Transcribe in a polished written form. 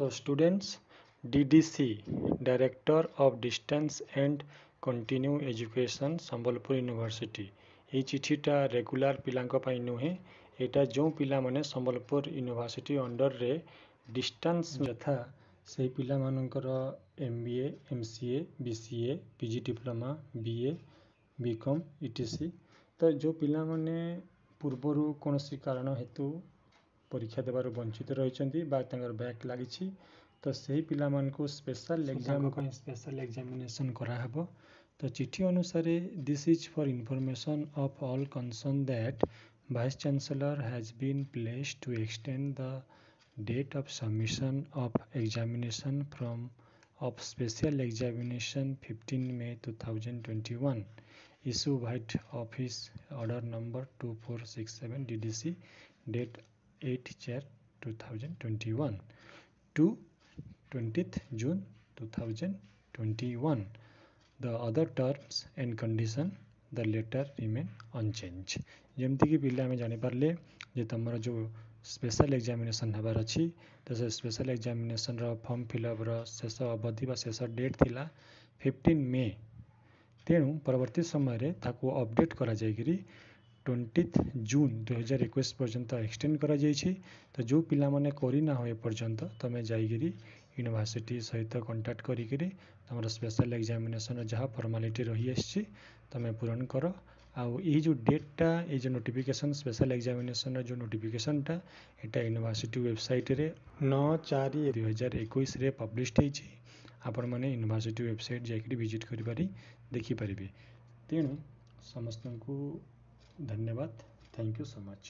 So students, DDC, Director of Distance and Continuing Education, Sambalpur University. ये चिट्ठी टा regular पिलांको पाई नुहे एटा जो पिला माने संबलपुर यूनिवर्सिटी अंडर रे डिस्टेंस जथा से पिला मानकर MBA, MCA, BCA, PG diploma, BA, BCom, ITC तो जो पिला माने पूर्वरु कोनोसी कारण हेतु परीक्षा देबारु वंचित रहिचंती बा तांगर बैक लागिछि तो सेही पिला मानको स्पेशल एग्जाम को स्पेशल एग्जामिनेशन करा हबो तो चिट्ठी अनुसार this is for information of all concern that Vice Chancellor has been placed to extend the date of submission of examination from of special examination 15 May 2021 issue by office order number 2467 DDC date 8/4/2021 to 20th June 2021. The other terms and condition the letter remain unchanged. जेमती कि पिला में जाने पर ले जे तमरा जो special examination हबार अछि त से स्पेशल एग्जामिनेशन रा फॉर्म फिल अप रा शेष अवधि बा शेष डेट थिला 15 मे तेनु परवर्ती समय रे ताको अपडेट करा जाय गिरी 20th जून 2021 पर्यंत एक्सटेंड करा जाय छी त जो पिला माने करी ना होय पर्यंत तमे जाय गिरी यूनिवर्सिटी सहित कांटेक्ट करी गिरी तमरा स्पेशल एग्जामिनेशन जहा फॉर्मालिटी रही अछि तमे पूर्ण करो आउ ए जो डेट टा ए जो नोटिफिकेशन स्पेशल एग्जामिनेशन रा जो नोटिफिकेशन टा एटा यूनिवर्सिटी वेबसाइट रे 9/4/2021 रे पब्लिश हे छी आपण माने यूनिवर्सिटी वेबसाइट जाके विजिट करि पारी देखि परिबे तेनु समस्त को धन्यवाद थैंक यू सो मच